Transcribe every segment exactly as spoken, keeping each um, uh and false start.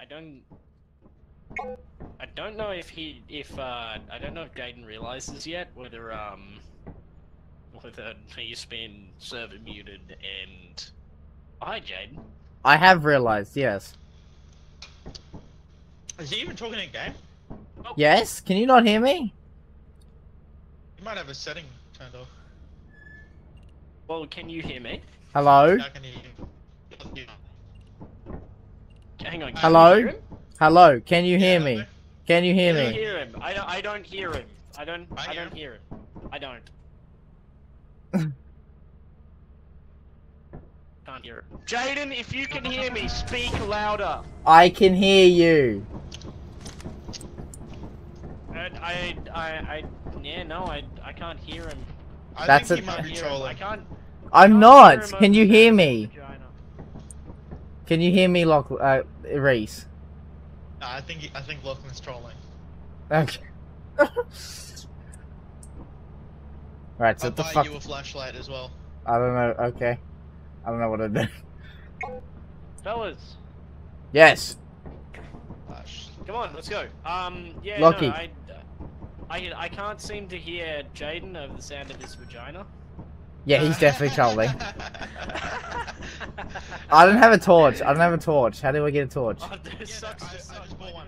I don't. I don't know if he, if uh, I don't know if Jayden realizes yet whether um, whether he's been server muted and. Oh, hi, Jayden. I have realized, yes. Is he even talking in game? Oh. Yes. Can you not hear me? You might have a setting turned off. Well, can you hear me? Hello. I can hear you. Hang on. Hello. Hello, can you hear yeah, me? Can you hear me? I don't hear him. I don't, I don't hear him. I don't, I, I don't hear him. I don't. Can't hear him. Jayden, if you can hear me, speak louder. I can hear you. I, I, I, I yeah, no, I, I can't hear him. I That's think he might be trolling. I can't. I'm can't not. Can you hear me? Vagina. Can you hear me, Lachlan? Uh, Rhys? No, I think he, I think Lachlan's trolling. Okay. Right. So I'll the buy fuck... you a flashlight as well. I don't know. Okay. I don't know what I do. Fellas. Yes. Flash. Come on, let's go. Um. Yeah. Lockie. No, I, I. I can't seem to hear Jayden over the sound of his vagina. Yeah, he's definitely trolling. I don't have a torch. I don't have a torch. How do I get a torch? Oh, yeah, no, sucks, I, sucks. I just bought one.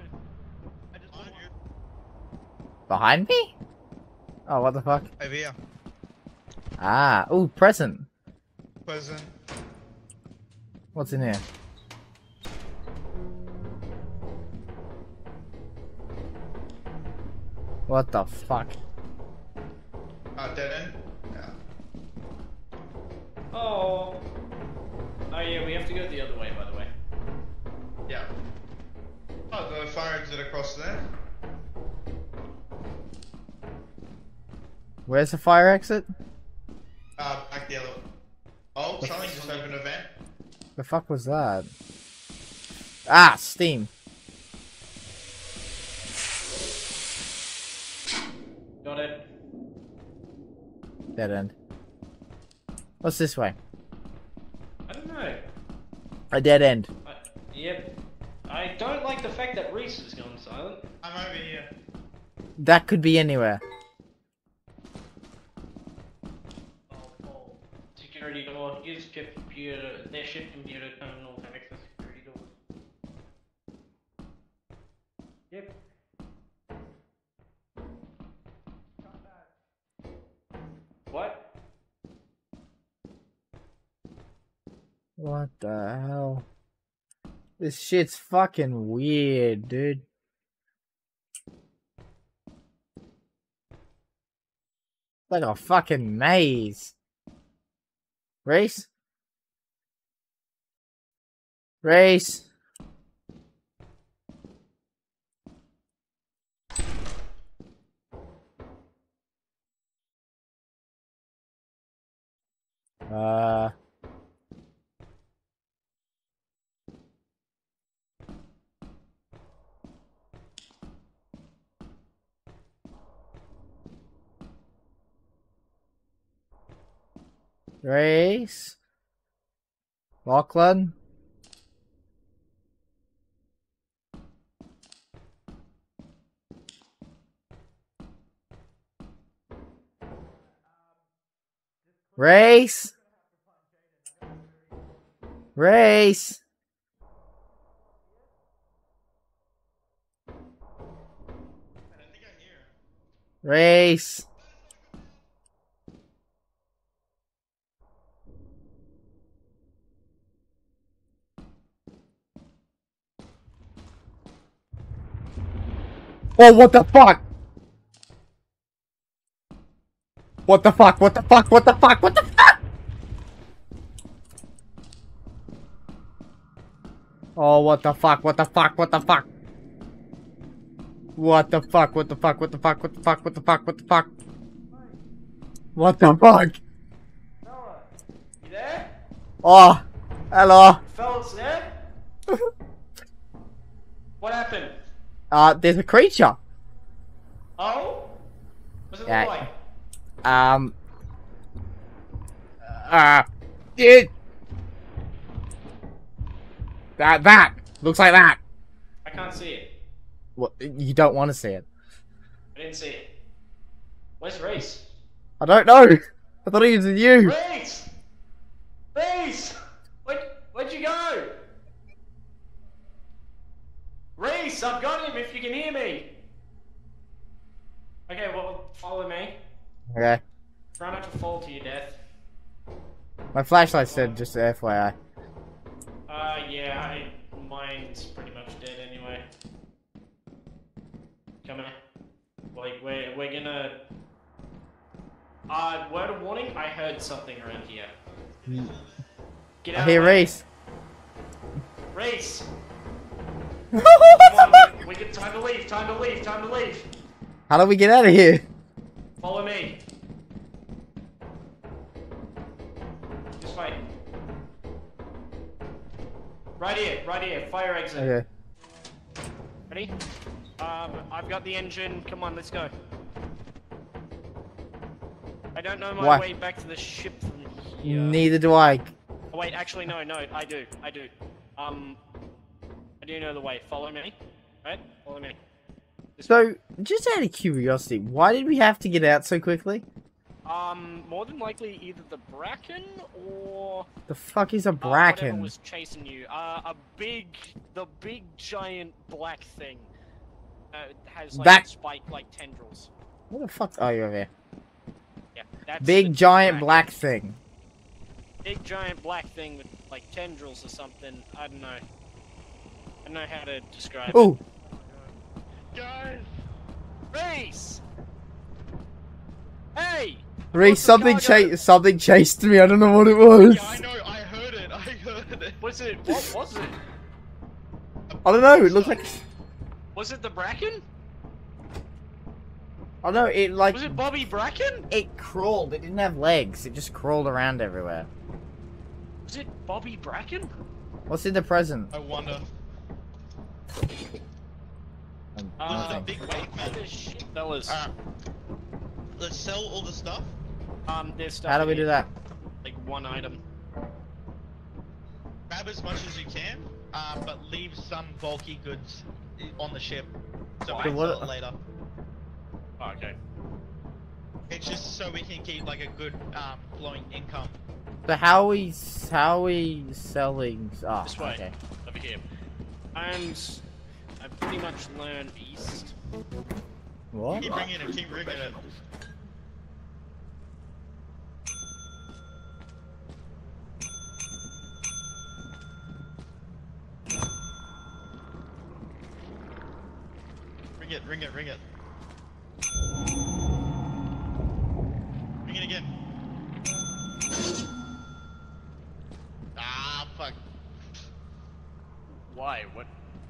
I just bought one. Behind me? Oh, what the fuck? Over here. Ah, ooh, present. Present. What's in here? What the fuck? Uh, dead end? Yeah. Oh. Oh yeah, we have to go the other way, by the way. Yeah. Oh, the fire exit across there. Where's the fire exit? Uh, back the other one. Oh, the something just opened a vent. The fuck was that? Ah, steam. Got it. Dead end. What's this way? I don't know. A dead end. I, yep. I don't like the fact that Rhys has gone silent. I'm over here. That could be anywhere. Oh, oh. Security door. Use chip computer. Their ship computer terminals have access to security doors. Yep. What? What the hell? This shit's fucking weird, dude. Like a fucking maze. Rhys? Rhys? Uh... Rhys? Lachlan? Rhys? Rhys? Rhys? Oh, what the fuck? What the fuck? What the fuck? What the fuck? What the fuck? Oh, what the fuck? What the fuck? What the fuck? What the fuck? What the fuck? What the fuck? What the fuck? What the fuck? What the fuck? What the fuck? Fella, you there? Oh, hello. Fella's there? What happened? Uh, there's a creature. Oh? What's it look like? Um. Uh. It. That, that. Looks like that. I can't see it. What? You don't want to see it. I didn't see it. Where's Rhys? I don't know. I thought he was with you. Rhys! Rhys! Where'd, where'd you go? Rhys, I've got him if you can hear me. Okay, well, follow me. Okay. Try not to fall to your death. My flashlight said just F Y I. Uh, yeah, I, mine's pretty much dead anyway. Come here. Like, we're, we're gonna... Uh, word of warning, I heard something around here. Get out I hear Rhys. Rhys! Come on, we get, time to leave, time to leave, time to leave! How do we get out of here? Follow me. This way. Right here, right here, fire exit. Okay. Ready? Um, I've got the engine, come on, let's go. I don't know my Why? way back to the ship from here. Neither do I. Oh, wait, actually, no, no, I do, I do. Um, I do know the way, follow me, right? Follow me. This so, way. Just out of curiosity, why did we have to get out so quickly? Um, more than likely either the Bracken or... The fuck is a Bracken? Uh, whatever was chasing you. Uh, a big, the big giant black thing. Uh, has like that... spike like tendrils. What the fuck? Oh, you're over here. Yeah, that's big giant Bracken. black thing. Big giant black thing with like tendrils or something. I don't know. I don't know how to describe Ooh. it. Guys! Rhys! Hey! Rhys, something chased something chased me. I don't know what it was. Yeah, I know. I heard it. I heard it. Was it? What was it? I don't know. It looked like. Was it the Bracken? Oh no, it like... Was it Bobby Bracken? It crawled, it didn't have legs, it just crawled around everywhere. Was it Bobby Bracken? What's in the present? I wonder. Uh, There's a big wave, man. Fellas. Uh, let's sell all the stuff. Um, there's stuff. How do we do that? Like one item. Grab as much as you can, uh, but leave some bulky goods on the ship. So I can sell it later. Oh, okay. It's just so we can keep like a good um, flowing income. But how are we how are we selling? Oh, this way, okay. Over here. And I pretty much learned east. What? Keep bringing it. Keep bringing it. Ring it. Ring it. Ring it. Bring it again. Ah, fuck. Why? What?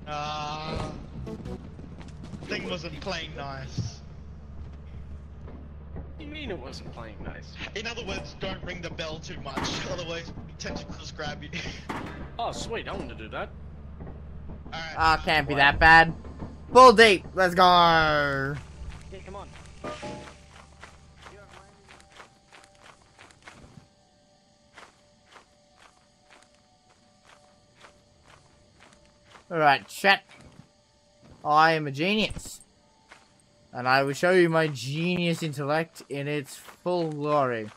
Ah. Uh, thing wasn't playing nice. What do you mean it wasn't playing nice? In other words, don't ring the bell too much, otherwise tentacles grab you. Oh, sweet. I want to do that. All right. Ah, oh, can't be that bad. Full deep. Let's go. Yeah, come on. Alright, chat. I am a genius. And I will show you my genius intellect in its full glory.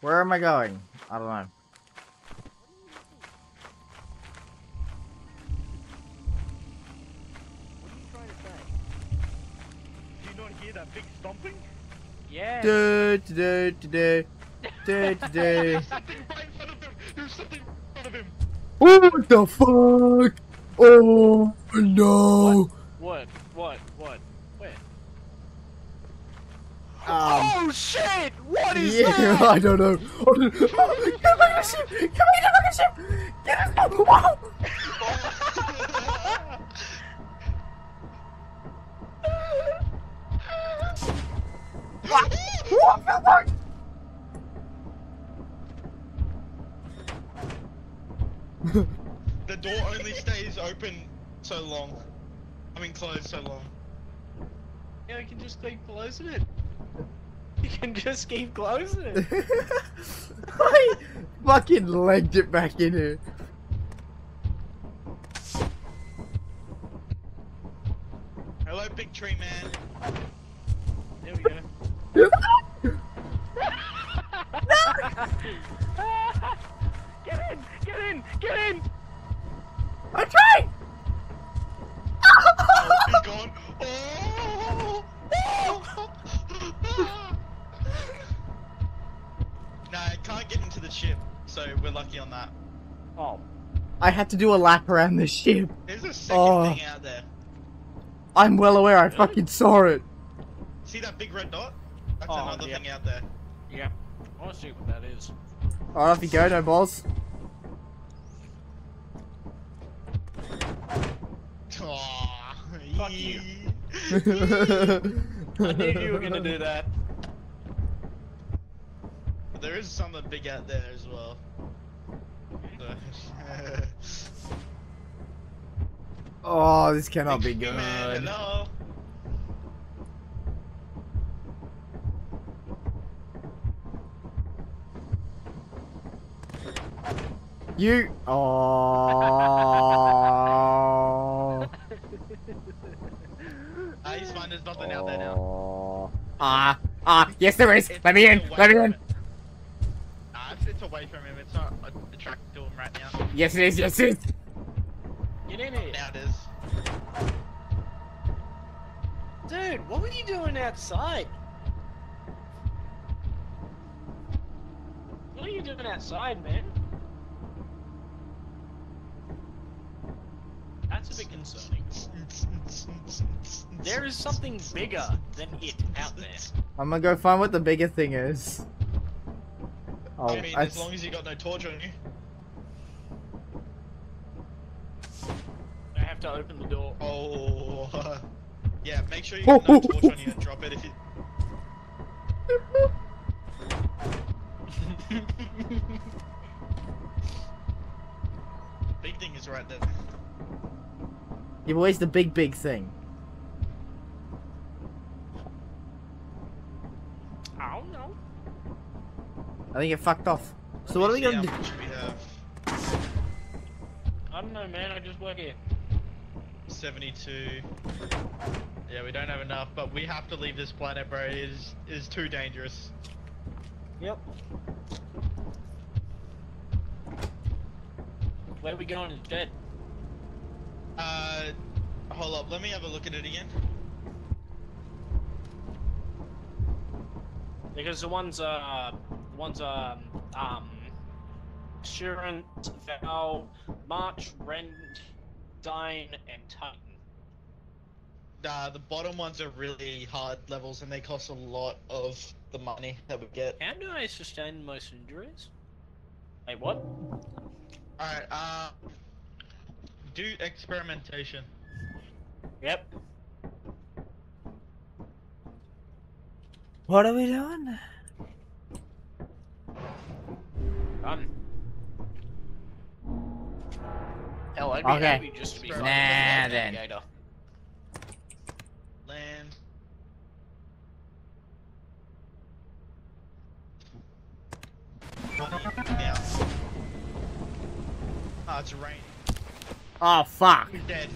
Where am I going? I don't know. That big stomping? Yeah. Do, do, do, do, do, do. There's something right in front of him. There's something right in front of him. What the fuck? Oh no. What? What? What? What? Where? Um, oh shit! What is yeah, that? I don't know. Oh, no. Get back on the ship! Come here, get back on the ship! Get us back! Whoa! What? What the fuck? The door only stays open so long. I mean closed so long. Yeah, I can just keep closing it. You can just keep closing it. I fucking legged it back in here. Hello, big tree man. There we go. Get in! Get in! Get in! I tried! Oh, he's gone. Oh, oh, oh. No, I can't get into the ship, so we're lucky on that. Oh. I had to do a lap around the ship. There's a second oh. thing out there. I'm well aware, I fucking saw it. See that big red dot? That's oh, another yeah. thing out there. Yeah. I want to see what that is. Alright, off you go, no balls. Aww, fuck you. I knew you were gonna do that. But there is something big out there as well. So. Oh, this cannot big be good. Man, hello. You. Oh. I just find there's nothing out there now. Ah, uh, ah, uh, yes there is. Let me in. Let me in. Ah, it's away from him. It's not attracted to him right now. Yes it is. Yes it is. Get in here. Now it is. Dude, what were you doing outside? What are you doing outside, man? That's a bit concerning. There is something bigger than it out there. I'm gonna go find what the bigger thing is. Oh, I mean, I... as long as you got no torch on you. I have to open the door. Oh, uh, yeah. Make sure you got no torch on you and drop it if you. Big thing is right there. Yeah, but where's the big, big thing? I don't know. I think it fucked off. So what are we gonna do? I don't know, man. I just work here. seventy-two. Yeah, we don't have enough, but we have to leave this planet, bro. It is, it is too dangerous. Yep. Where are we going instead? Uh, hold up, let me have a look at it again. Because the ones, uh, the ones, um, um, Assurance, Val, March, Rend, Dine, and Titan. Nah, the bottom ones are really hard levels and they cost a lot of the money that we get. How do I sustain most injuries? Wait, what? Alright, uh... do experimentation. Yep. What are we doing? Done. Hell, I'd be okay. happy just to be nah, then. Navigator. Land. Now. Oh, it's raining. Oh fuck! You're dead.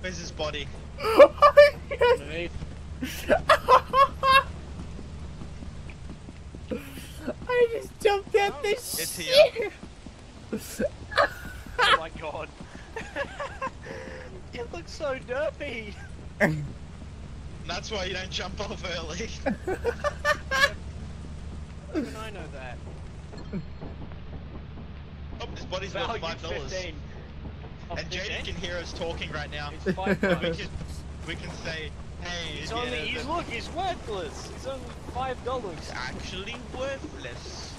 Where's his body? Oh, yes. I just jumped out oh, this it's shit. Here. Oh my god! It looks so derpy. That's why you don't jump off early. Even I know that. Oh, his body's worth five dollars. And Jayden can hear us talking right now. It's five we, can, we can say, hey, he's yeah, only he's look, he's worthless. He's only five dollars. It's actually worthless.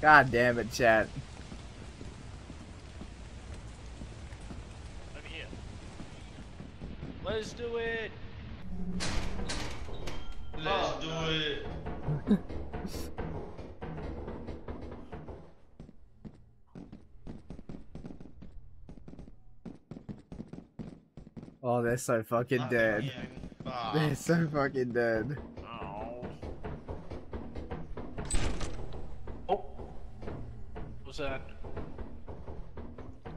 God damn it, chat. Over here. Let's do it. Let's do it. Oh, they're so fucking Not dead. Fuck. They're so fucking dead. Oh. Oh. What was that?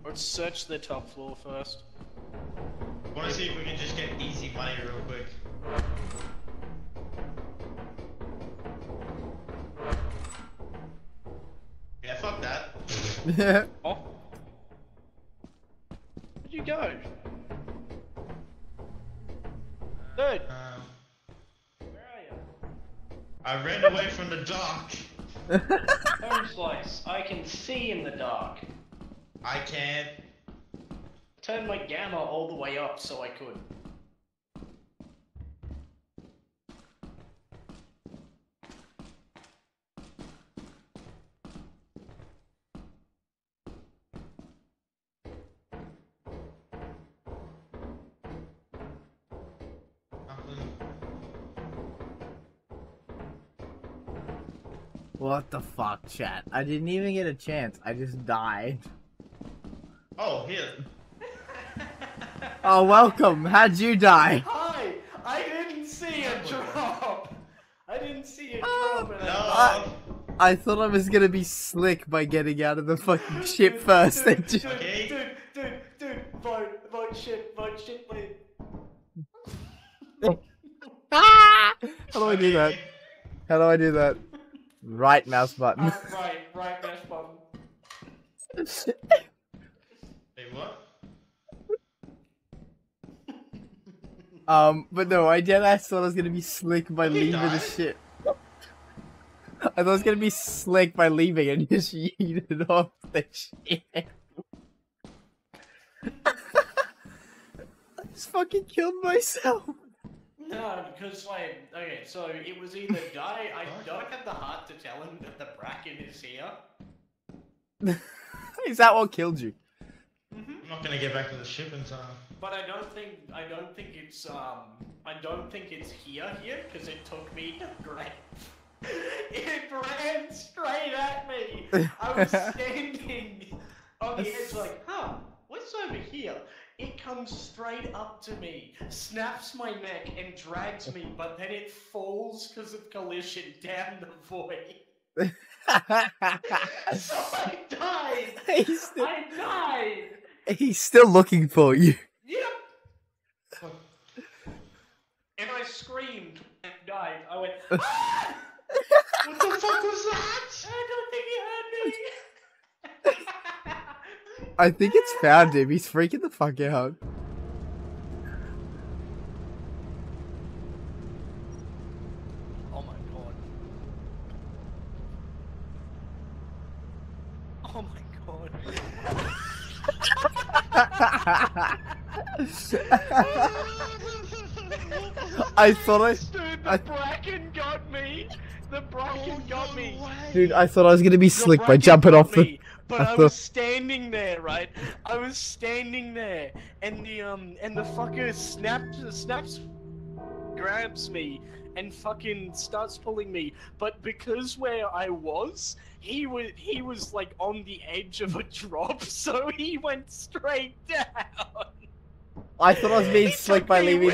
Let's search the top floor first. I want to see if we can just get easy money real quick. Yeah, fuck that. Yeah. Oh. Where'd you go? Dude. Um, Where are you? I ran away from the dark. Home slice. I can see in the dark. I can't. Turn my gamma all the way up so I could. What the fuck, chat? I didn't even get a chance. I just died. Oh, here. Oh, welcome. How'd you die? Hi! I didn't see a drop! I didn't see a drop and I died. I thought I was gonna be slick by getting out of the fucking ship first. Dude, dude, okay. dude, dude, dude, vote, vote ship, vote ship, please. How do I do that? How do I do that? Right mouse button. Uh, right, right mouse button. Hey, what? Um, but no, I did. I thought I was gonna be slick by you leaving died. the ship. I thought I was gonna be slick by leaving and just yeeted off the ship. I just fucking killed myself. No, because like, okay, so it was either die. I don't have the heart to tell him that the Bracken is here. Is that what killed you? Mm-hmm. I'm not gonna get back to the ship in time. But I don't think I don't think it's um I don't think it's here here because it took me to grab. It ran straight at me. I was standing on the edge like, huh, what's over here? It comes straight up to me, snaps my neck and drags me, but then it falls because of collision down the void. So I died. Still, I died. He's still looking for you. Yep. And I screamed and died. I went. Ah! What the fuck was that? I don't think he heard me. I think it's found him. He's freaking the fuck out. I thought I. Dude, the I, Bracken got me. The Bracken oh, got me. Dude, I thought I was gonna be slick by jumping off me, the. But I, I was standing there, right? I was standing there, and the um, and the fucker snaps, snaps, grabs me, and fucking starts pulling me. But because where I was, he was he was like on the edge of a drop, so he went straight down. I thought I was being slick by leaving.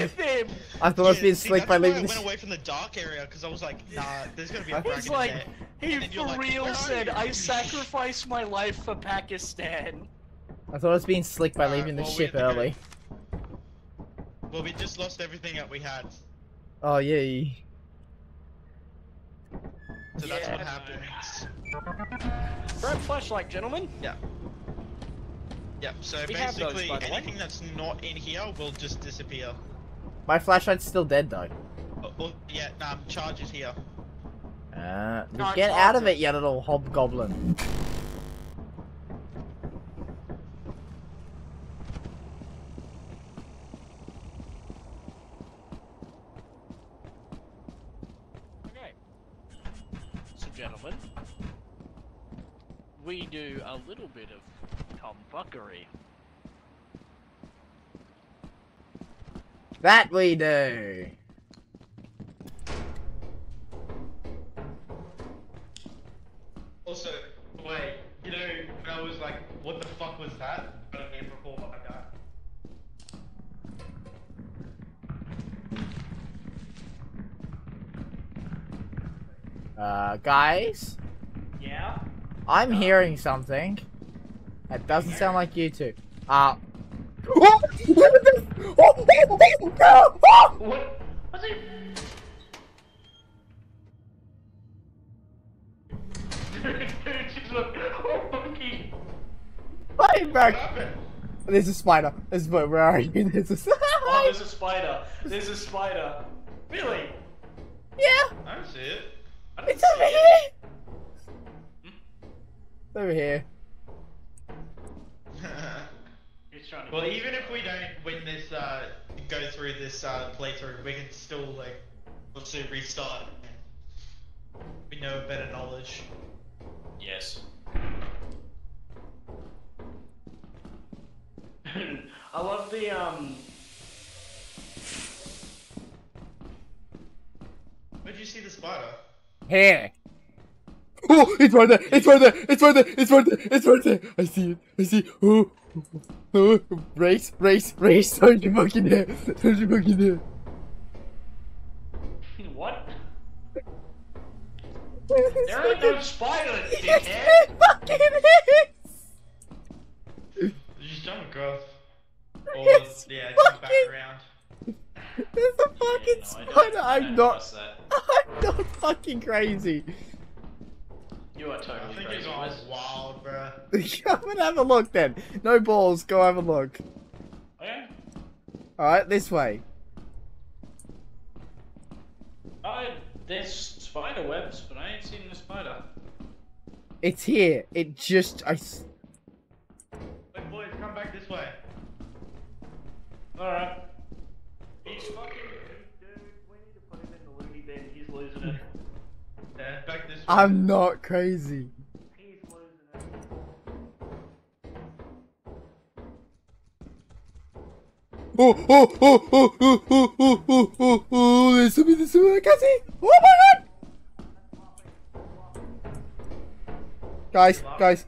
I thought I was being slick by leaving. I went away from the dark area because I was like, nah, there's gonna be a Bracken there. He for real said, I sacrificed my life for Pakistan. I thought I was being slick by leaving the ship early. Well, we just lost everything that we had. Oh yeah. So that's what happened. Grab flashlight, gentlemen. Yeah. Yep, so we basically those, anything that's not in here will just disappear. My flashlight's still dead though. Oh, oh yeah, nah, charge is here. Uh, no, get out of it, you little hobgoblin. Okay. So gentlemen, we do a little bit of tomfuckery. That we do. Also, wait, you know, I was like, what the fuck was that? I don't even recall what I got. Uh, guys? Yeah? I'm um, hearing something. It doesn't sound like you two. Uh... Oh! What? What's it? Dude, just look. Oh, monkey. Hey, Bracken. There's a spider. There's a Where are you? There's a... oh, there's a spider. There's a spider. Really? Yeah. I don't see it. I don't it's see over it. here. It's over here. Well, even if we don't win this, uh, go through this uh, playthrough, we can still like, obviously restart. We know better knowledge. Yes. I love the um. Where did you see the spider? Here. Oh, it's right there! It's right there! It's right there! It's right there! It's right there! I see it! I see it! Oh. Oh, race, race, race, don't you fucking dare, don't you fucking dare. What? There are no spiders, dickhead! Yes, fucking is! Just don't go. Or, it's yeah, just back around. There's a fucking yeah, no, spider, I I'm not, I'm not fucking crazy. You are totally I think crazy. He's wild, bro. Come and have a look then. No balls, go have a look. Okay. Alright, this way. Oh, there's spider webs, but I ain't seen the spider. It's here. It just... I... Hey boys, come back this way. Alright. He's fucking... Dude, we need to put him in the loony bin. He's losing it. Yeah, back this way. I'm not crazy. He's losing it. Oh, oh, oh, oh, oh, oh, oh, oh, oh, oh, there's something, there's something I can't see. Oh my god! Guys, guys.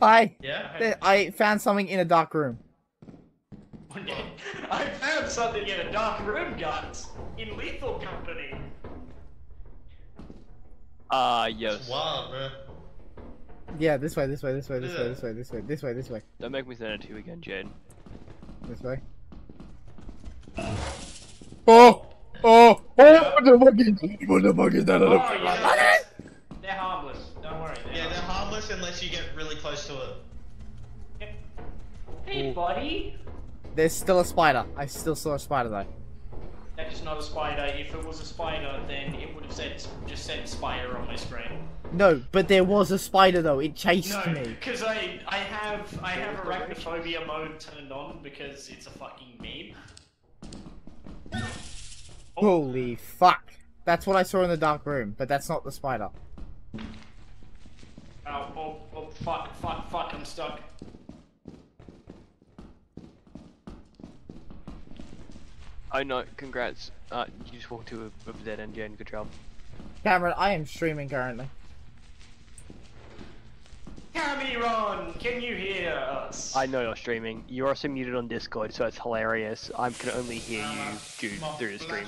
Hi. Yeah, I... I found something in a dark room. I found something in a dark room, guys. In Lethal Company. Ah, uh, yes. Wow, man. Yeah, this way, this way, this way, this way, this way, this way, this way, this way. Don't make me send it to you again, Jayden. This way. Oh! Oh! Oh! What the fuck is, what the fuck is that? Oh, yeah. They're harmless. Don't worry. They're yeah, harmless. They're harmless unless you get really close to it. Hey, Ooh. buddy. There's still a spider. I still saw a spider though. That is not a spider. If it was a spider, then it would have said just said spider on my screen. No, but there was a spider though. It chased no, me. Because I I have I have arachnophobia mode turned on because it's a fucking meme. Oh. Holy fuck! That's what I saw in the dark room, but that's not the spider. Oh, oh, oh fuck! Fuck! Fuck! I'm stuck. Oh no, congrats. Uh, you just walked to a, a dead end, Jayden. Good job. Cameron, I am streaming currently. Cameron, can you hear us? I know you're streaming. You're also muted on Discord, so it's hilarious. I can only hear you dude, through the stream.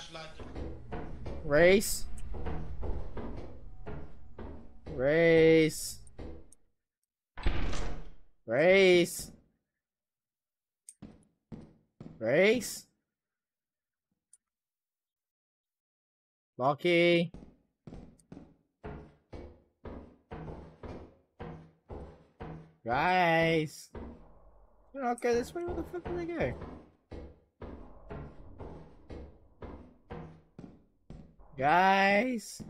Race. Race. Race. Race. Lucky. Guys. Did I not go this way? Where the fuck did I go? Guys.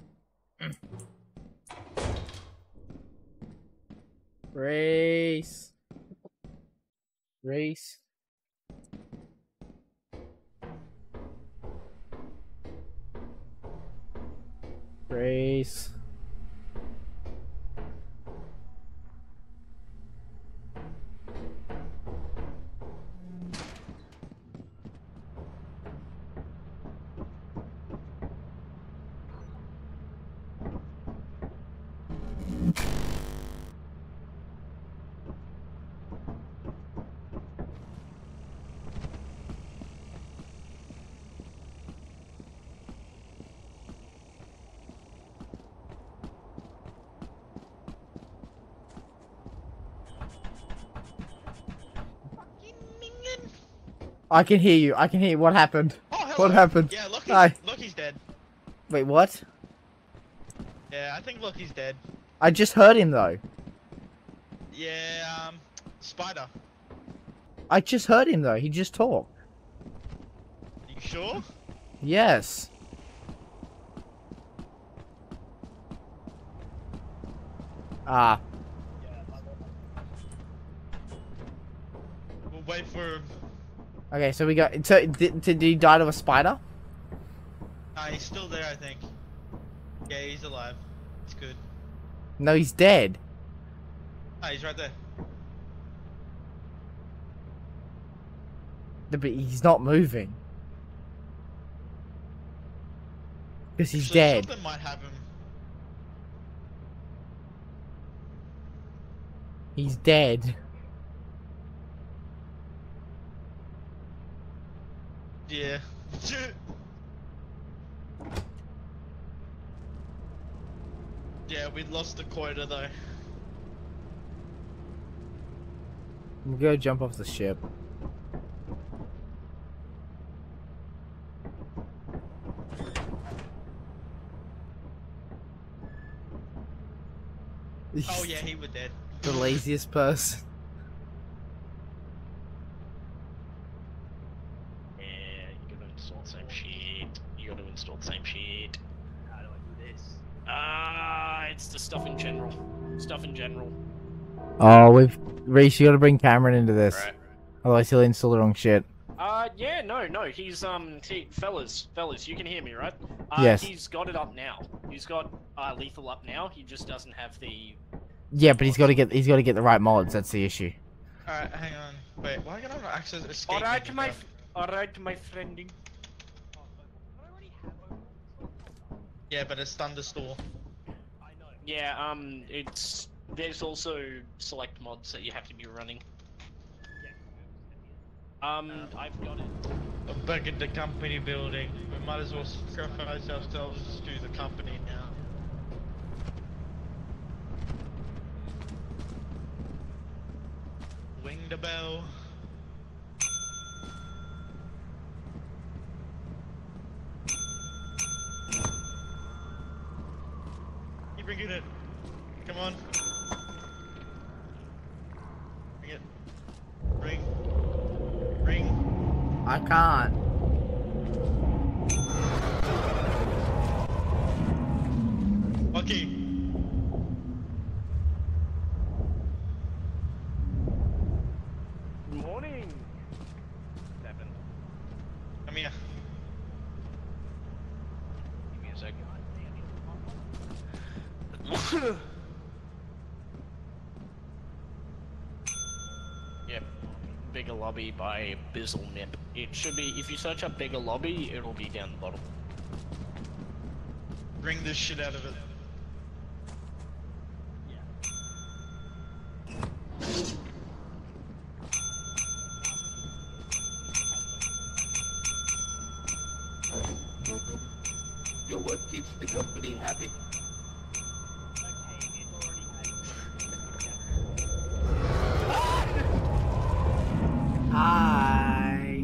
Race. Race. Race. I can hear you. I can hear you. What happened? Oh, hello. What happened? Yeah, look, he's, Hi. look, he's dead. Wait, what? Yeah, I think look, he's dead. I just heard him though. Yeah, um, spider. I just heard him though. He just talked. Are you sure? Yes. Ah. We'll wait for him. Okay, so we got. So did, did he die to a spider? Uh, he's still there, I think. Yeah, he's alive. It's good. No, he's dead. Ah, he's right there. But he's not moving. Because he's Actually, dead. Something might happen. He's dead. Yeah. Yeah, we lost the quota though. We'll go jump off the ship. Oh yeah, he was dead. The laziest person. Yeah, you gotta install the same shit. You gotta install the same shit. How do I do this? Ah, uh, it's the stuff in general. Stuff in general. Oh, we've Rhys, you gotta bring Cameron into this. Right. Otherwise he'll install the wrong shit. Uh, yeah, no, no, he's, um, he, fellas, fellas, you can hear me, right? Uh, yes. He's got it up now. He's got, uh, lethal up now, he just doesn't have the... Yeah, but he's gotta get, he's gotta get the right mods, that's the issue. Alright, hang on. Wait, why can I not access escape? Alright, my, alright, my friending. Yeah, but it's Thunderstore. I know. Yeah, um, it's, there's also select mods that you have to be running. Um, I've got it. I'm back at the company building. We might as well sacrifice ourselves to the company now. Ring the bell. Keep bringing it. Come on. Bring it. Ring. Ring. I can't. Okay. Good morning. Seven. Come here. Give me a second. Bigger Lobby by Bizzle Nip. It should be, if you search up Bigger Lobby, it'll be down the bottom. Bring this shit out of it. Yeah. Your work keeps the company happy. Hi.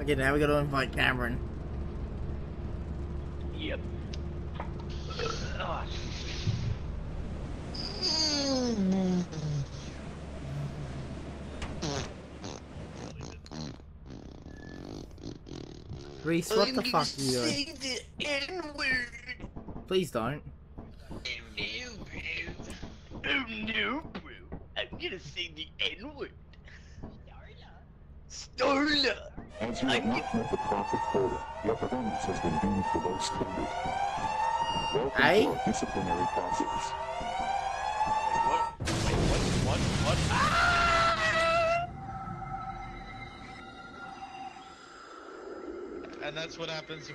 Okay, now we gotta invite Cameron. Yep. Oh. Rhys, what I'm the fuck are you doing? The Please don't. Oh no, bro. Oh no, bro. I'm gonna say the N-word. Starla. As you have not met the profit quota, your performance has been deemed below standard. Welcome I... to our disciplinary process. Wait, what? Wait, what? What? What? Ah! And that's what happens.